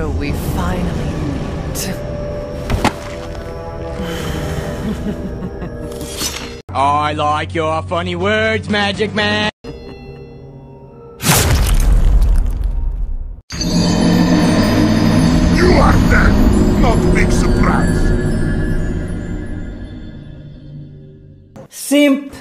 So we finally meet. I like your funny words, Magic Man. Simp.